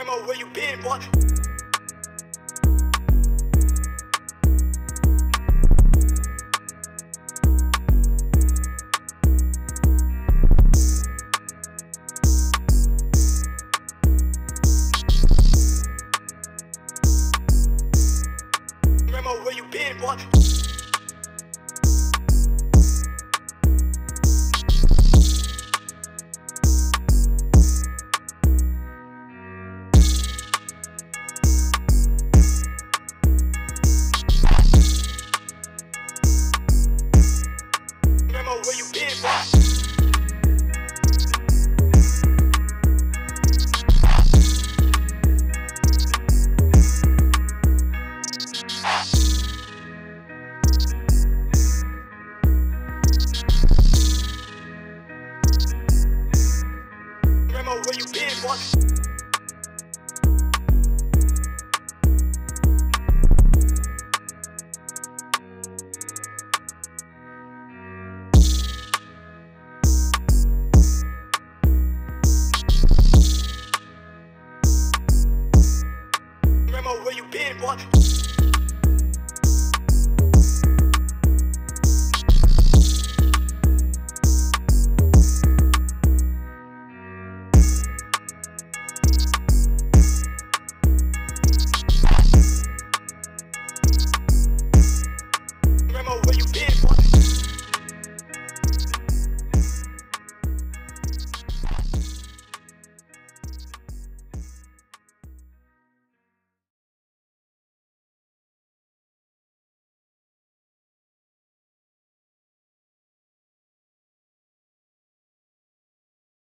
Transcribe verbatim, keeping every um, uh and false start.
Dremo, where you been, boy? Where you been, boy? Dremo, where you been, boy? Dremo, where you been, boy? Dremo, where you been, boy? Where you been?